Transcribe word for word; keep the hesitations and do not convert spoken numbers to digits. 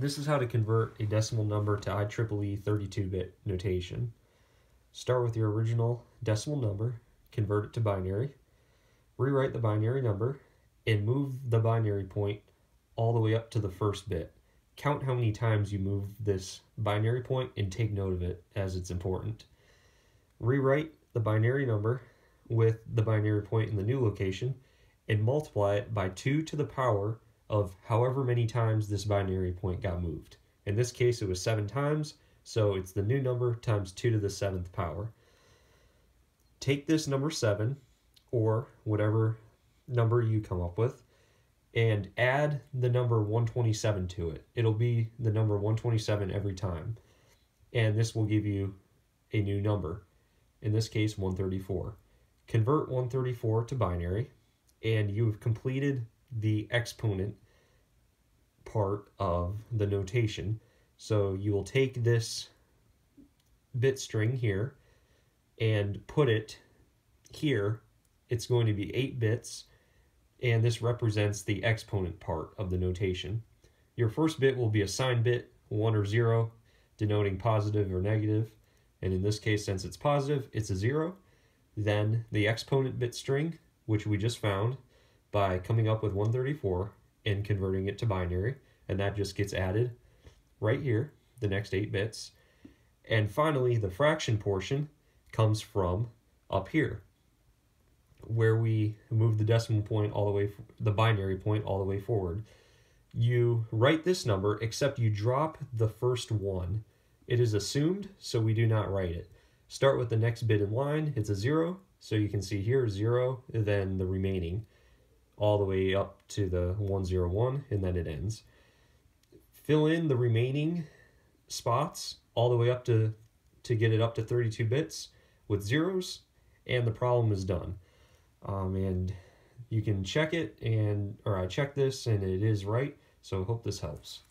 This is how to convert a decimal number to I triple E thirty-two bit notation. Start with your original decimal number, convert it to binary, rewrite the binary number, and move the binary point all the way up to the first bit. Count how many times you move this binary point and take note of it, as it's important. Rewrite the binary number with the binary point in the new location and multiply it by two to the power of however many times this binary point got moved. In this case, it was seven times, so it's the new number times two to the seventh power. Take this number seven, or whatever number you come up with, and add the number one twenty-seven to it. It'll be the number one twenty-seven every time, and this will give you a new number, in this case one thirty-four. Convert one thirty-four to binary, and you have completed the exponent part of the notation. So you will take this bit string here and put it here. It's going to be eight bits, and this represents the exponent part of the notation. Your first bit will be a sign bit, one or zero, denoting positive or negative, and in this case, since it's positive, it's a zero. Then the exponent bit string, which we just found by coming up with one thirty-four and converting it to binary, and that just gets added right here, the next eight bits. And finally, the fraction portion comes from up here, where we move the decimal point all the way, the binary point all the way forward. You write this number, except you drop the first one. It is assumed, so we do not write it. Start with the next bit in line, it's a zero, so you can see here, zero, then the remaining, all the way up to the one zero one, and then it ends. Fill in the remaining spots all the way up to, to get it up to thirty-two bits with zeros, and the problem is done. Um, and you can check it, and or I checked this, and it is right, so I hope this helps.